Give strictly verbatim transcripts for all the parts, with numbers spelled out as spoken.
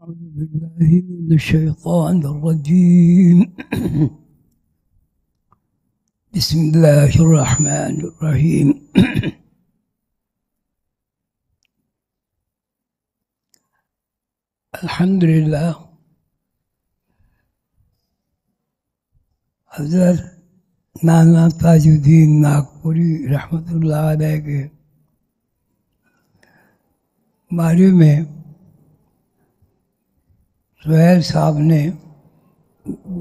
बिस्मिल्लाहिर्रहमानिर्रहीम। अल्हम्दुलिल्लाह। हज़रत नाना ताजुद्दीन नागपुरी रहमतुल्ला के बारे में सुहैल साहब ने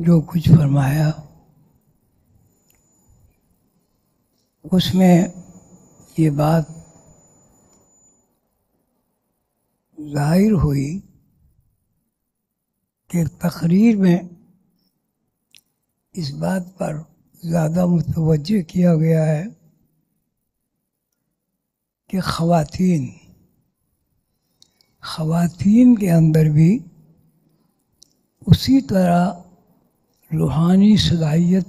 जो कुछ फरमाया उसमें ये बात जाहिर हुई कि तकरीर में इस बात पर ज़्यादा मुतवज्जह किया गया है कि ख़वातीन ख़वातीन के अंदर भी उसी तरह रूहानी सलाहियत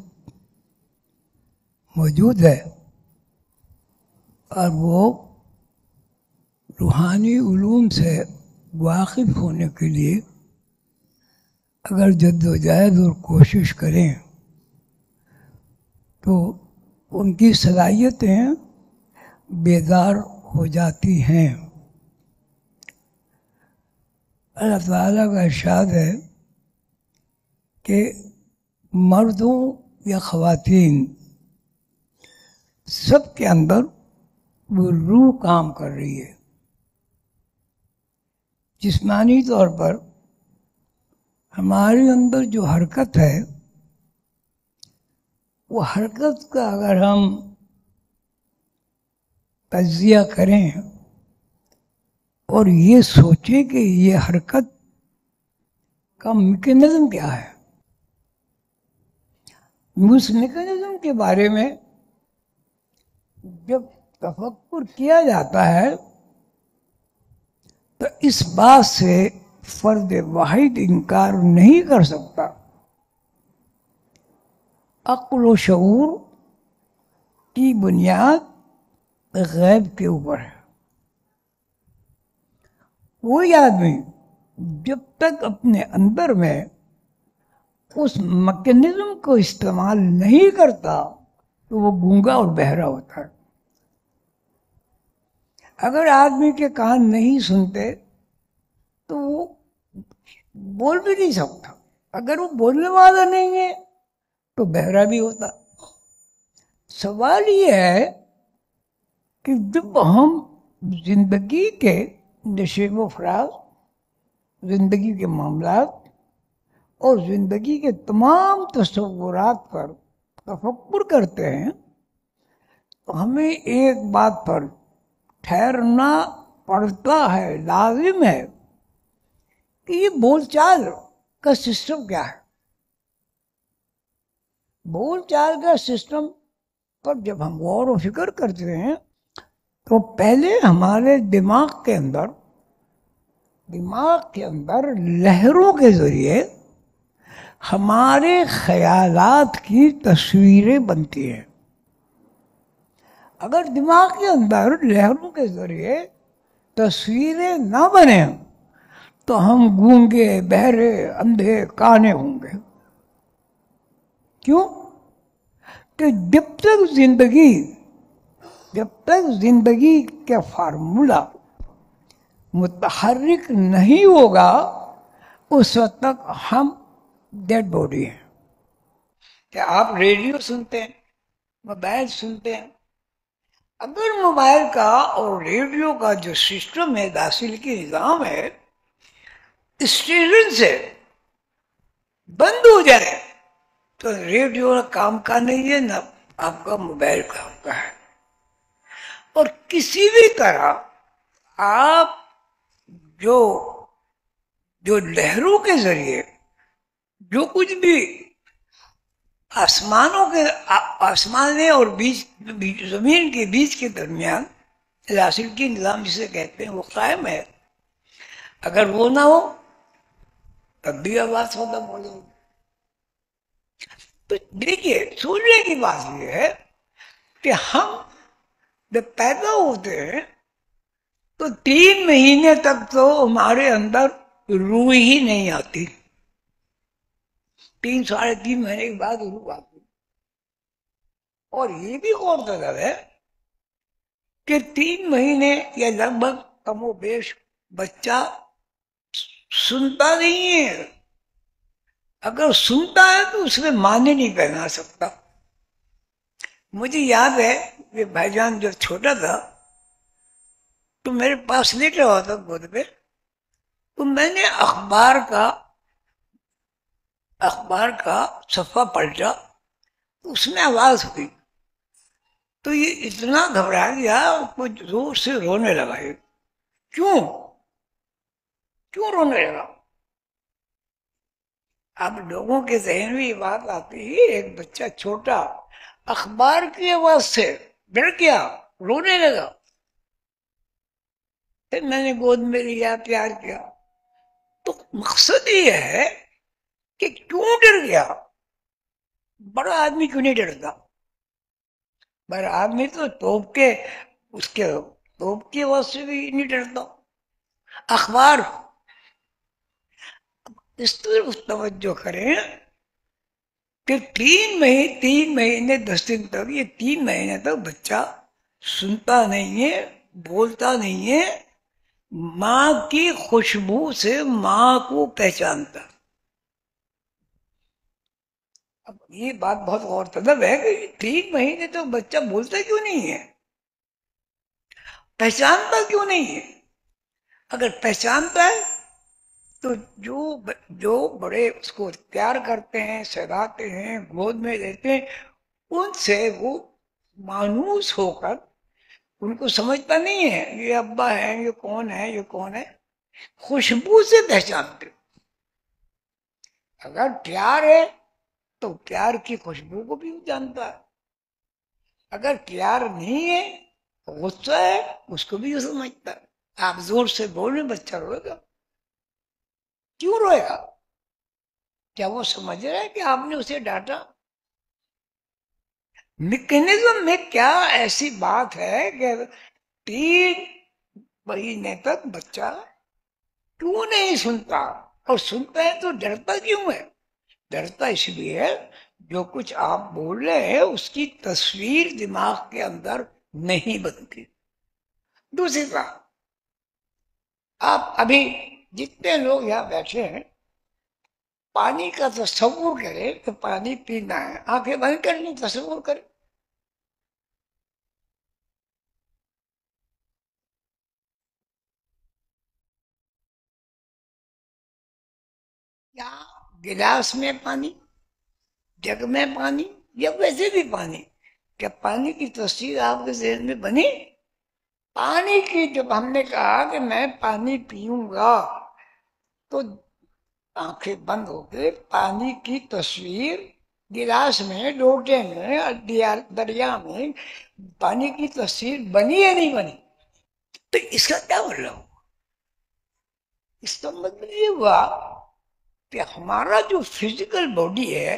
मौजूद है और वो रूहानी उलूम से वाकिफ़ होने के लिए अगर जद्दोजहद और कोशिश करें तो उनकी सलाहियतें बेदार हो जाती हैं। अल्लाह ताला का इरशाद है कि मर्दों या ख़वातीन सब के अंदर वो रूह काम कर रही है। जिस्मानी तौर पर हमारे अंदर जो हरकत है वो हरकत का अगर हम तज्ज़िया करें और ये सोचें कि ये हरकत का मैकेनिज़्म क्या है, उस मैकेनिज़्म के बारे में जब तफक्कुर किया जाता है तो इस बात से फर्द वाहिद इनकार नहीं कर सकता। अक्ल व शऊर की बुनियाद गैब के ऊपर है। कोई आदमी जब तक अपने अंदर में उस मैकेनिज्म को इस्तेमाल नहीं करता तो वो गूंगा और बहरा होता है। अगर आदमी के कान नहीं सुनते तो वो बोल भी नहीं सकता, अगर वो बोलने वाला नहीं है तो बहरा भी होता। सवाल ये है कि जब हम जिंदगी के नशेब फराज, जिंदगी के मामलात और जिंदगी के तमाम तस्वुरात पर तफक्कुर करते हैं तो हमें एक बात पर ठहरना पड़ता है, लाजिम है कि ये बोलचाल का सिस्टम क्या है। बोलचाल का सिस्टम पर जब हम गौर और फिक्र करते हैं तो पहले हमारे दिमाग के अंदर दिमाग के अंदर लहरों के जरिए हमारे ख्यालात की तस्वीरें बनती हैं। अगर दिमाग के अंदर लहरों के जरिए तस्वीरें ना बने तो हम गूंगे, बहरे, अंधे, काने होंगे। क्यों कि जब तक जिंदगी जब तक जिंदगी का फार्मूला मुतहर्रिक नहीं होगा उस वक्त तक हम डेड बॉडी हैं। क्या आप रेडियो सुनते हैं, मोबाइल सुनते हैं? अगर मोबाइल का और रेडियो का जो सिस्टम है, दाखिल की निज़ाम है, स्टेशन से बंद हो जाए तो रेडियो का काम का नहीं है, ना आपका मोबाइल काम का है। और किसी भी तरह आप जो जो लहरों के जरिए जो कुछ भी आसमानों के आसमान और बीच, बीच जमीन के बीच के दरमियान दाखिल की निज़ाम जिसे कहते हैं वो कायम है, अगर वो ना हो तब भी आवाज होता बोलेंगे। तो देखिए, सोचने की बात यह है कि हम जब पैदा होते हैं तो तीन महीने तक तो हमारे अंदर रूह ही नहीं आती। तीन साढ़े तीन महीने के बाद रूह आती। और ये भी और गजब है कि तीन महीने या लगभग कमोबेश बच्चा सुनता नहीं है, अगर सुनता है तो उसने माने नहीं पहना सकता। मुझे याद है कि भाईजान जब छोटा था तो मेरे पास लेटा हुआ था गोद पे, तो मैंने अखबार का अखबार का सफ़ा पलटा तो उसमें आवाज हुई, तो ये इतना घबरा गया, कोई जोर से रोने लगा। क्यों क्यों रोने लगा? अब लोगों के जहन में ये बात आती है, एक बच्चा छोटा अखबार की आवाज से डर गया, रोने लगा। फिर मैंने गोद में लिया, प्यार किया। तो मकसद ये है कि क्यों डर गया? बड़ा आदमी क्यों नहीं डरता? बड़ा आदमी तो तोप के उसके तोप की आवाज से भी नहीं डरता। अखबार इस तरफ तवज्जो करें कि तीन महीने तीन महीने दस दिन तक, ये तीन महीने तक बच्चा सुनता नहीं है, बोलता नहीं है, माँ की खुशबू से माँ को पहचानता। अब ये बात बहुत गौर तलब है कि तीन महीने तक बच्चा बोलता क्यों नहीं है, पहचानता क्यों नहीं है? अगर पहचानता है तो जो जो बड़े उसको प्यार करते हैं, सगाते हैं, गोद में लेते हैं, उनसे वो मानूस होकर उनको समझता नहीं है ये अब्बा है, ये कौन है, ये कौन है, खुशबू से पहचानते। अगर प्यार है तो प्यार की खुशबू को भी जानता है, अगर प्यार नहीं है, गुस्सा है, उसको भी समझता है। आप जोर से बोले बच्चा रोएगा, क्यों रोएगा? क्या वो समझ रहा है कि आपने उसे डांटा? मैकेनिज्म में क्या ऐसी बात है कि तीन महीने तक बच्चा क्यों नहीं सुनता, और सुनता है तो डरता क्यों है? डरता इसलिए है जो कुछ आप बोल रहे हैं उसकी तस्वीर दिमाग के अंदर नहीं बनती। दूसरी बात, आप अभी जितने लोग यहाँ बैठे हैं, पानी का तस्वुर करें तो पानी पीना है, आंखें बंद कर लें, तस्वुर करें, या गिलास में पानी, जग में पानी, या वैसे भी पानी, क्या पानी की तस्वीर आपके जहन में बनी? पानी की, जब हमने कहा कि मैं पानी पीऊंगा तो आंखें बंद होकर पानी की तस्वीर, गिलास में, लोटे में, दरिया में पानी की तस्वीर बनी या नहीं बनी? तो इसका क्या मतलब हुआ? इसका मतलब ये हुआ कि हमारा जो फिजिकल बॉडी है,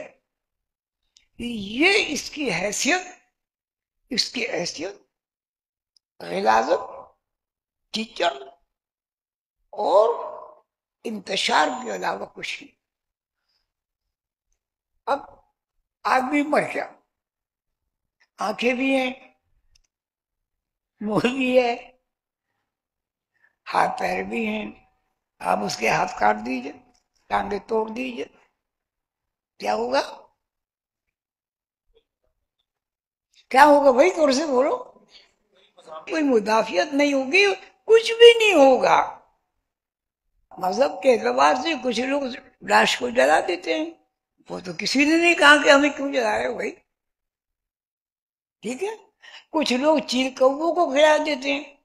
ये इसकी हैसियत इसकी हैसियत गलाजत, टीचर और इंतशार के अलावा कुछ नहीं। अब आदमी मर गया, आंखें भी हैं, मुंह भी है, हाथ पैर भी हैं, आप उसके हाथ काट दीजिए, टांगे तोड़ दीजिए, क्या होगा? क्या होगा भाई? जोर से बोलो। कोई मुदाफियत नहीं होगी, कुछ भी नहीं होगा। मजहब के एतबार से कुछ लोग लाश को जला देते हैं, वो तो किसी ने नहीं कहा कि हमें क्यों जलाए हो भाई, ठीक है। कुछ लोग चील कौवों को खिला देते हैं,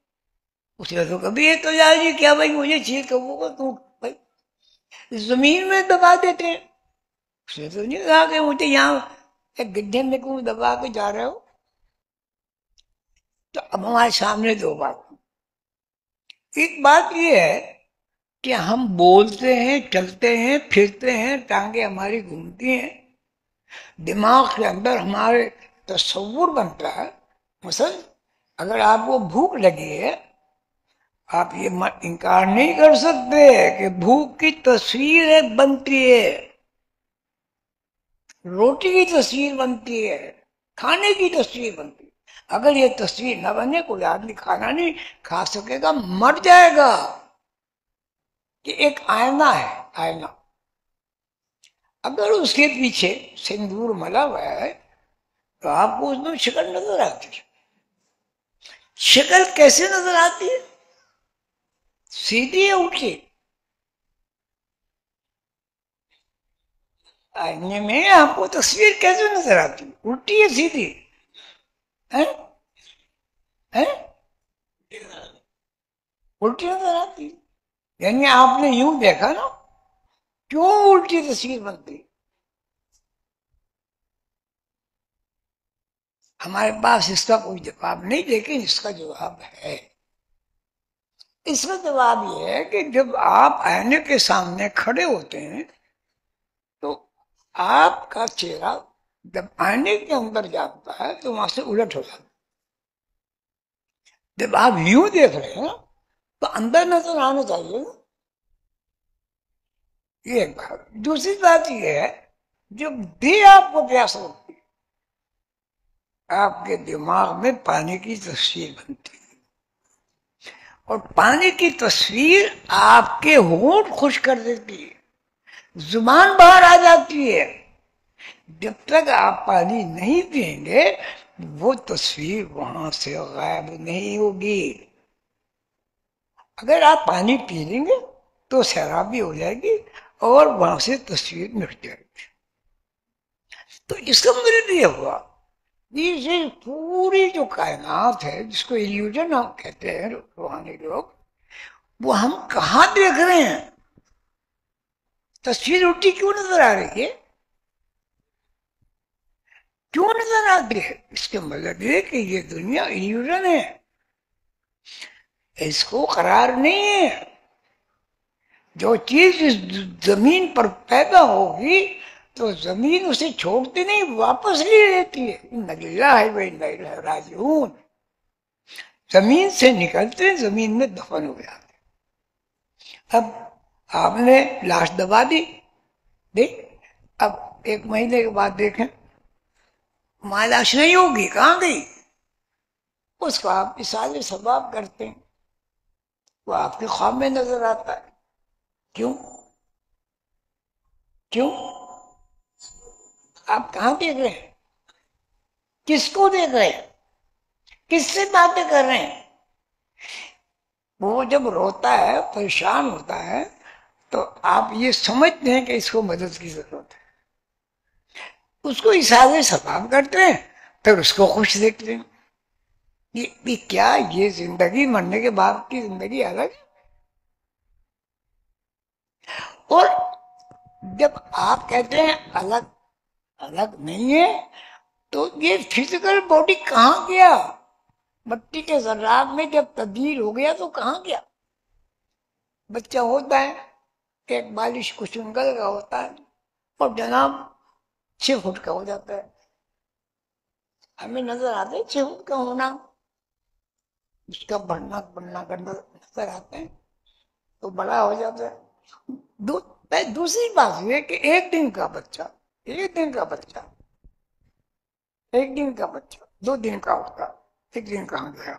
उसने तो कभी ये तो जाए क्या भाई मुझे चील कौवों को तू भाई जमीन में दबा देते हैं, उसने तो नहीं कहा कि मुझे यहाँ एक गड्ढे में क्यों दबा के जा रहे हो। तो अब हमारे सामने दो बात, एक बात ये है कि हम बोलते हैं, चलते हैं, फिरते हैं, टांगे हमारी घूमती हैं, दिमाग के अंदर हमारे तस्वुर बनता है। मसल अगर आपको भूख लगी है आप ये इनकार नहीं कर सकते कि भूख की तस्वीर एक बनती है, रोटी की तस्वीर बनती है, खाने की तस्वीर बनती है। अगर ये तस्वीर न बने कोई आदमी खाना नहीं खा सकेगा, मर जाएगा। ये एक आयना है, आयना। अगर उसके पीछे सिंदूर मला हुआ है तो आपको उसमें शक्ल नजर आती है। शक्ल कैसे नजर आती है? सीधी उठी आईने में आपको तस्वीर कैसे नजर आती? उल्टी है, सीधी है, है? उल्टी नजर आती। यानी आपने यूं देखा ना, क्यों उल्टी तस्वीर बनती? हमारे पास इसका कोई जवाब नहीं, लेकिन इसका जवाब है। इसमें जवाब यह है कि जब आप आईने के सामने खड़े होते हैं तो आपका चेहरा जब आईने के अंदर जाता है तो वहां से उलट हो जाता है। जब आप यूं देख रहे हैं तो अंदर नजर आना चाहिए ना, ये एक बात। दूसरी बात यह है जब देह आपको प्यास लगती है, आपके दिमाग में पानी की तस्वीर बनती है और पानी की तस्वीर आपके होंठ खुश कर देती है, जुबान बाहर आ जाती है। जब तक आप पानी नहीं पिएंगे वो तस्वीर वहां से गायब नहीं होगी। अगर आप पानी पी लेंगे तो शराबी हो जाएगी और वहां से तस्वीर मिट जाएगी। तो इसका मतलब ये हुआ, ये पूरी जो कायनात है जिसको इल्यूजन हम कहते हैं रूहानी लोग, वो हम कहाँ देख रहे हैं? तस्वीर उल्टी क्यों नजर आ रही है? क्यों नजर आ रही है? इसके मतलब ये कि ये दुनिया इल्यूजन है, इसको करार नहीं है। जो चीज इस जमीन पर पैदा होगी तो जमीन उसे छोड़ती नहीं, वापस ले लेती है। इन्नलिल्लाहि व इन्ना इलैहि राजिऊन। जमीन से निकलते जमीन में दफन हो जाते। अब आपने लाश दबा दी, देख अब एक महीने के बाद देखें मां लाश नहीं होगी, कहाँ गई? उसको आप इसारे सबाब करते हैं, वो आपके ख्वाब में नजर आता है। क्यों? क्यों? आप कहाँ देख रहे हैं? किसको देख रहे हैं? किससे बातें कर रहे हैं? वो जब रोता है, परेशान होता है, तो आप ये समझते हैं कि इसको मदद की जरूरत है। उसको इशारे सबाब करते हैं, फिर उसको खुश देखते हैं। ये, ये क्या, ये जिंदगी मरने के बाद की जिंदगी अलग है। और जब आप कहते हैं अलग अलग नहीं है, तो ये फिजिकल बॉडी कहाँ गया? मिट्टी के जर्रात में जब तब्दील हो गया तो कहाँ गया? बच्चा होता है, एक बालिश कुछ उंगल का होता है और जनाब छह फुट का हो जाता है। हमें नजर आता है छह फुट का होना, उसका बढ़ना बढ़ना करना नजर आता है, तो बड़ा हो जाता है। दू, दूसरी बात यह कि एक दिन का बच्चा एक दिन का बच्चा एक दिन का बच्चा दो दिन का होता, एक दिन कहाँ गया?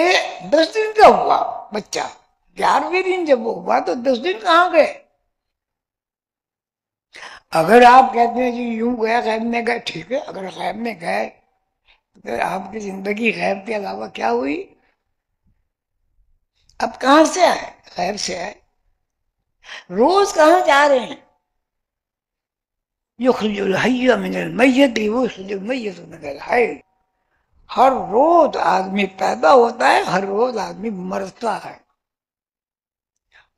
ए, दस दिन का हुआ बच्चा, ग्यारहवें दिन जब वो हुआ तो दस दिन कहाँ गए? अगर आप कहते हैं जी यूं गया गैब में गए, ठीक है। अगर गैब में गए तो आपकी जिंदगी गैब के अलावा क्या हुई? अब कहाँ से आए? गैब से आए। रोज कहाँ जा रहे हैं? युखरिजुल हय्य मिनल मय्यत व युखरिजुल मय्यत मिनल हय्य। हर रोज आदमी पैदा होता है, हर रोज आदमी मरता है।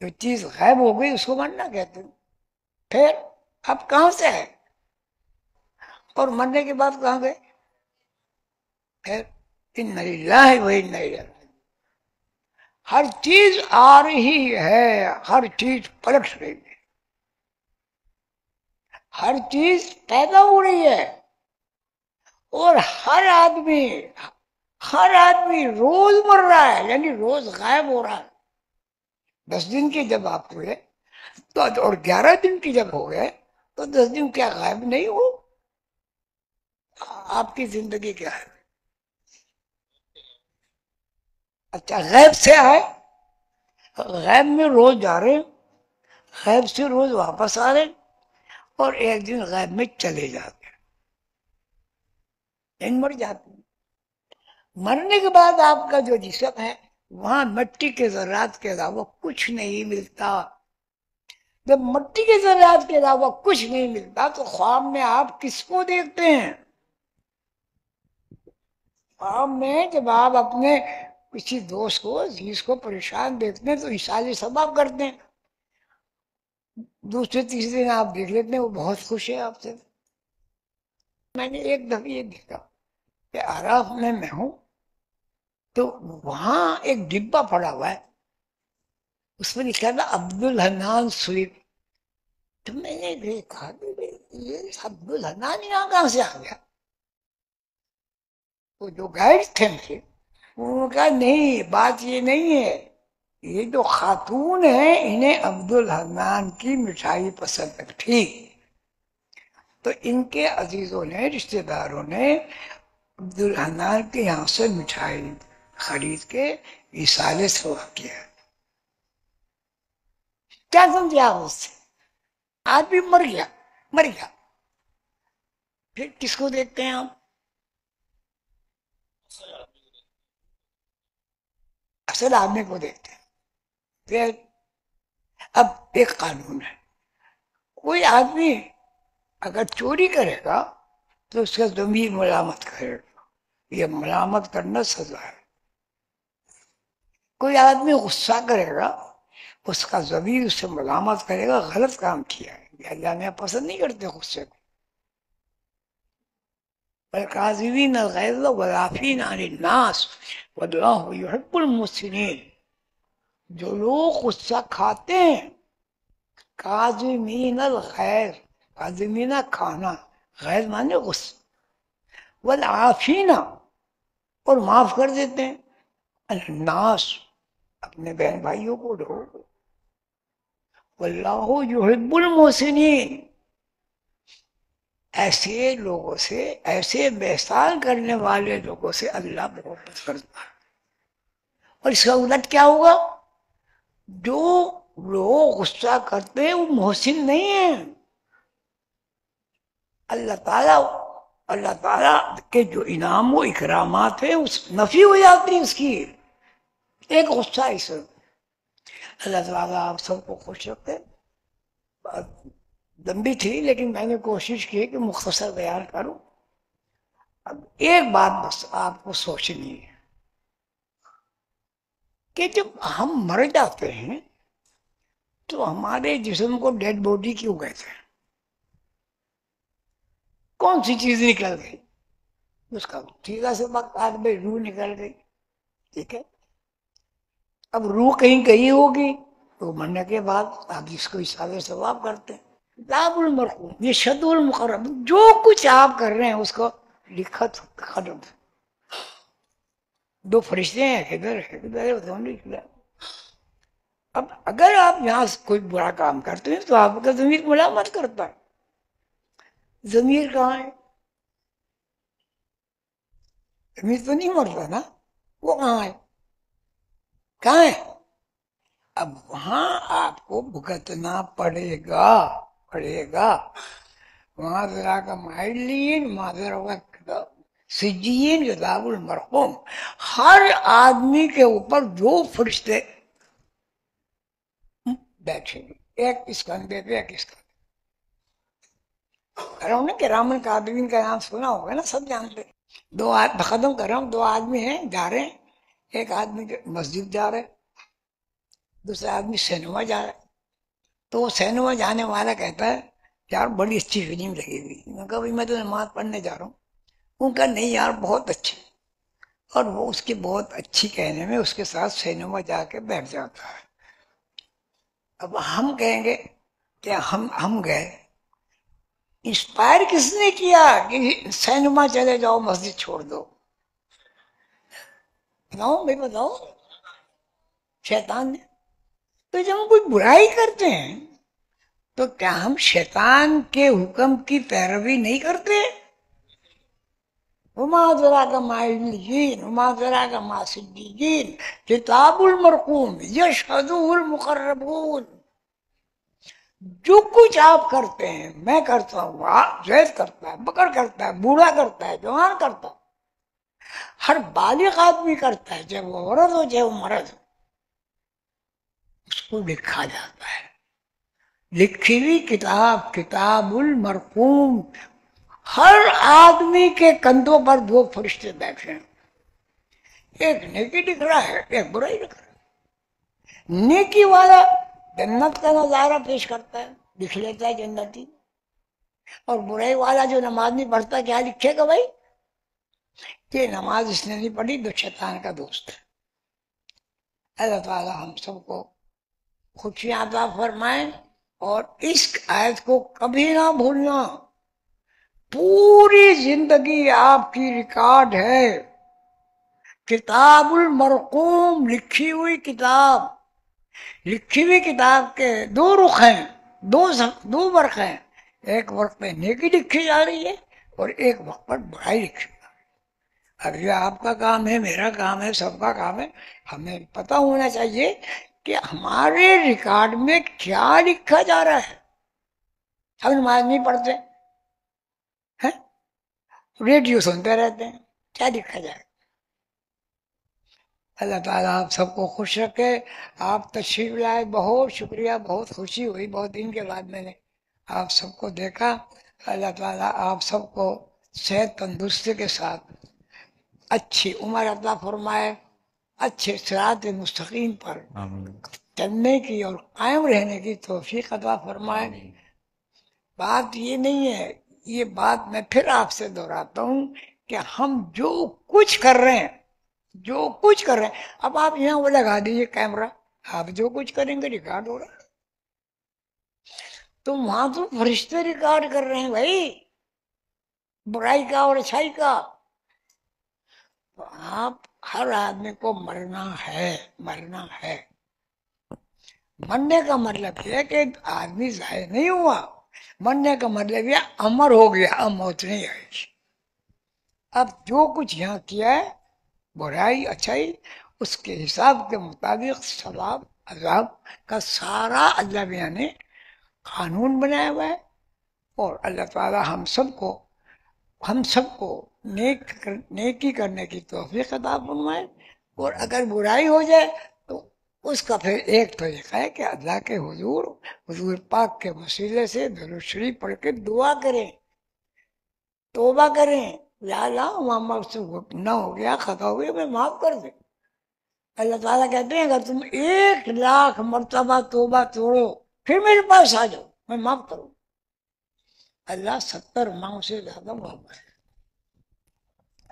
जो चीज गायब हो गई उसको मरना कहते हैं। फिर आप कहाँ से आए और मरने के बाद कहाँ गए? फिर इन्ना लिल्लाहि व इन्ना इलैहि राजिऊन। हर चीज आ रही है, हर चीज पलट रही है, हर चीज पैदा हो रही है और हर आदमी हर आदमी रोज मर रहा है, यानी रोज गायब हो रहा है। दस दिन के जब आप हुए तो और ग्यारह दिन की जब हो गए तो दस दिन क्या गायब नहीं हो? आपकी जिंदगी क्या है? अच्छा, गैब से आए, गैब में रोज जा रहे, गैब से रोज वापस आ रहे और एक दिन गैब में चले जाते हैं, मर जाते हैं। मरने के बाद आपका जो जिस्म है वहां मिट्टी के ज़रात के अलावा कुछ नहीं मिलता। जब मिट्टी के ज़रात के अलावा कुछ नहीं मिलता तो ख्वाब में आप किसको देखते हैं? ख्वाब में जब आप अपने किसी दोस्त को जीस को परेशान देखते हैं तो इशारे सबाब करते हैं। दूसरे तीसरे दिन आप देख लेते हैं वो बहुत खुश है आपसे। मैंने एक दफे ये देखा कि आराफ में मैं हूं तो वहां एक डिब्बा पड़ा हुआ है, उसमें लिखा था अब्दुल हनान स्वीट। तो मैंने देखा ये अब्दुल हनान यहाँ कहाँ से आ गया? तो जो गाइड थे मुझे उन्होंने कहा नहीं, बात ये नहीं है, ये जो खातून है इन्हें अब्दुल हनान की मिठाई पसंद थी, तो इनके अजीजों ने रिश्तेदारों ने अब्दुल हनान के यहाँ से मिठाई खरीद के इशारे से हुआ किया। क्या समझे आप उससे? आदमी मर गया, मर गया, फिर किसको देखते हैं आप? असल आदमी को देखते हैं। फिर अब एक कानून है, कोई आदमी अगर चोरी करेगा तो उसका ज़मीर मलामत करेगा, यह मलामत करना सजा है। कोई आदमी गुस्सा करेगा उसका ज़मीर उससे मलामत करेगा, गलत काम किया है, अल्लाह ने पसंद नहीं करते गुस्से को। काज़िमीन अल-ग़ैज़ वआफ़ीन अनिन-नास वल्लाहु युहिब्बुल मुहसिनीन। जो लोग गुस्सा खाते हैं, काज़िमीन अल-ग़ैज़, काज़िमीना खाना, ग़ैज़ माने गुस्सा, वआफ़ीना और माफ कर देते हैं, अनिन-नास अपने बहन भाइयों को, लोगों को, वल्लाहु युहिब्बुल मुहसिनीन ऐसे लोगों से, ऐसे बेहसान करने वाले लोगों से अल्लाह मोहब्बत करता है। और इसका उलट क्या होगा? जो लोग गुस्सा करते हैं वो मोहसिन नहीं है। अल्लाह ताला अल्लाह ताला के जो इनाम व इकरामात है उस नफी हो जाती है उसकी। एक गुस्सा इस अल्लाह ताला आप सबको खुश रखते। लंबी थी लेकिन मैंने कोशिश की कि मुख्तसर बयान करूं। अब एक बात बस आपको सोचनी है कि जब हम मर जाते हैं तो हमारे जिस्म को डेड बॉडी क्यों कहते हैं? कौन सी चीज निकल गई? उसका सीधा से वक्त आदमी रूह निकल गई, ठीक है। अब रूह कहीं गई होगी तो मरने के बाद आप इसको इशारे से वापस करते हैं। किताबुल मरकुम, ये शदुल मुकर्रम, जो कुछ आप कर रहे हैं उसको लिखा खत्म। दो फरिश्ते हैं, किधर है किधर? अब अगर आप यहाँ कोई बुरा काम करते हैं तो आपका ज़मीर मुलामत करता है। ज़मीर कहाँ है? ज़मीर तो नहीं मरता ना, वो कहाँ है? कहाँ है? अब वहां आपको भुगतना पड़ेगा पड़ेगा वहां जरा का माइलिन माजरा सिजीन किताबुल मरकुम। हर आदमी के ऊपर दो फरिश्ते बैठेंगे, एक इस कंधे पे एक इस कंधे। रहा हूं ना कि रामन कादरीन का नाम सुना होगा ना, सब जानते। दो खत्म कर रहा हूँ, दो आदमी हैं जा रहे हैं, एक आदमी मस्जिद जा रहे, दूसरा आदमी सिनेमा जा रहा है। तो सिनेमा जाने वाला कहता है यार बड़ी अच्छी फिल्म लगी हुई। मैं कहा भाई मैं तो नमाज पढ़ने जा रहा हूँ। उनका नहीं यार बहुत अच्छी, और वो उसके बहुत अच्छी कहने में उसके साथ सिनेमा जाके बैठ जाता है। अब हम कहेंगे कि हम हम गए, इंस्पायर किसने किया कि सिनेमा चले जाओ मस्जिद छोड़ दो? बताओ भाई बताओ, शैतान ने। तो जब हम कोई बुराई करते हैं तो क्या हम शैतान के हुक्म की पैरवी नहीं करते? उमा जरा का माइलीन, उमा जरा का मासिद्दीन, किताबुल मरकुम, यशहदुहुल मुकर्रबून। जो कुछ आप करते हैं, मैं करता हूँ, आप जैद करता है, बकर करता है, बूढ़ा करता है, जवान करता है, हर बालिग आदमी करता है, चाहे वो औरत हो चाहे वो मर्द हो, उसको लिखा जाता है। लिखी हुई किताब किताबुल मरकूम, हर आदमी के कंधों पर दो फरिश्ते बैठे हैं, एक नेकी लिख रहा है, एक बुराई लिख रहा है। नेकी वाला जन्नत का नजारा पेश करता है, लिख लेता है जन्नती, और बुराई वाला जो नमाज नहीं पढ़ता क्या लिखेगा भाई कि नमाज इसने नहीं पढ़ी तो शैतान का दोस्त है। अल्लाह ताला हम सबको खुशियां अता फरमाए और इस आयत को कभी ना भूलना। पूरी जिंदगी आपकी रिकॉर्ड है, किताबुल मरकूम, लिखी हुई किताब। लिखी हुई किताब के दो रुख हैं, दो दो वर्क हैं, एक वर्क पे नेकी लिखी जा रही है और एक वर्क पर बुराई लिखी। अब ये आपका काम है, मेरा काम है, सबका काम है। हमें पता होना चाहिए कि हमारे रिकॉर्ड में क्या लिखा जा रहा है। हम नमाज नहीं पढ़ते हैं, रेडियो सुनते रहते हैं, क्या लिखा जाए। अल्लाह ताला आप सबको खुश रखे। आप तशरीफ लाए, बहुत शुक्रिया, बहुत खुशी हुई, बहुत दिन के बाद मैंने आप सबको देखा। अल्लाह ताला आप सबको सेहत तंदुरुस्ती के साथ अच्छी उम्र अता फरमाए, अच्छे सिरात मुस्तकीम पर चलने की और कायम रहने की तौफीक अता फरमाए। बात ये नहीं है, ये बात मैं फिर आपसे दोहराता हूँ कि हम जो कुछ कर रहे हैं, जो कुछ कर रहे हैं, अब आप यहाँ वो लगा दीजिए कैमरा, आप जो कुछ करेंगे रिकॉर्ड हो रहा है। तो वहां तो फरिश्ते रिकॉर्ड कर रहे हैं भाई, बुराई का और अच्छाई का। तो आप हर आदमी को मरना है, मरना है। मरने का मतलब है कि आदमी जाए नहीं हुआ, मरने का मतलब यह अमर हो गया, अब मौत नहीं आई। अब जो कुछ यहाँ किया है बुराई अच्छाई, उसके हिसाब के मुताबिक सवाब अजाब का सारा अल्लाह मियां ने कानून बनाया हुआ है। और अल्लाह ताला हम सबको हम सबको नेक कर, नेकी करने की तौफीक अता फरमाए, और अगर बुराई हो जाए तो उसका फिर एक तरीका है कि अल्लाह के हुजूर हुजूर पाक के वसीले से दुरूद शरीफ पढ़ के दुआ करें, तौबा करें, या अल्लाह वहाँ मुझसे ना हो गया, खता हो गया, मैं माफ़ कर दे। अल्लाह ताला कहते हैं अगर तुम एक लाख मरतबा तौबा तोड़ो फिर मेरे पास आ जाओ, मैं माफ़ करूँ। अल्लाह सत्तर माओ से ज़्यादा माफ़ है।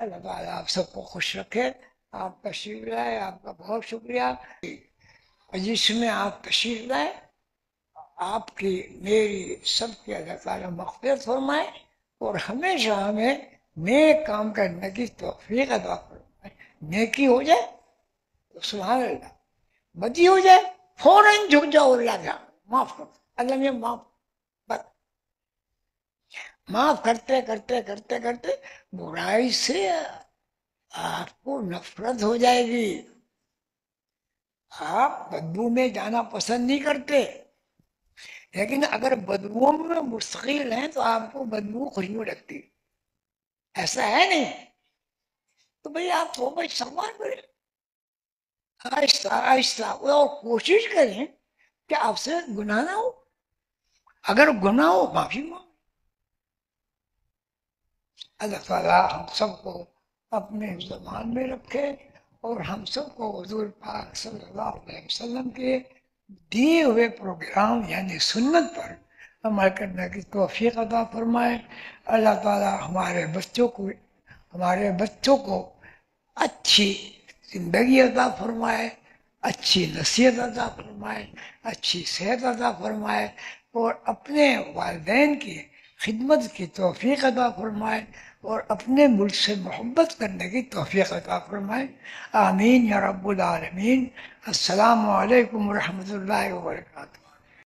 अल्लाह ताला आप सबको खुश रखे। आप तशरीफ लाए, आपका बहुत शुक्रिया। जिसमें आप तशरीफ लाए आपकी मेरी सबकी अल्लाह ताला मग़फ़िरत फरमाए और हमेशा हमें नेक काम करने की तौफीक अता फरमाए। नेकी हो जाए तो सुभान अल्लाह, बदी हो जाए फौरन झुक जाओ अल्लाह का, माफ़ करो अल्लाह ने माफ़। माफ करते करते करते करते बुराई से आपको नफरत हो जाएगी। आप बदबू में जाना पसंद नहीं करते, लेकिन अगर बदबुओं में मुस्तकिल हैं तो आपको बदबू खुशबू लगती, ऐसा है नहीं? तो भाई आप थोड़ा सम्मान करें, आहिस्ता आहिस्ता, और कोशिश करें कि आपसे गुनाह ना हो। अगर गुनाह हो माफी मांग। अल्लाह ताला हम सबको अपने ज़मान में रखे और हम सबको हुज़ूर पाक सल्लल्लाहु अलैहि वसल्लम के दिए हुए प्रोग्राम यानी सुन्नत पर अमल करने की तौफीक अता फरमाए। अल्लाह ताला हमारे बच्चों को हमारे बच्चों को अच्छी ज़िंदगी अता फरमाए, अच्छी नसीहत अता फरमाए, अच्छी सेहत अता फरमाए और अपने वालिदैन की खिदमत की तौफीक अता फरमाए। और अपने मुल्क से मोहब्बत करने की तौफीक अता फरमाए। आमीन या रब्बुल आलमीन। अस्सलामु अलैकुम व रहमतुल्लाहि व बरकातुहू।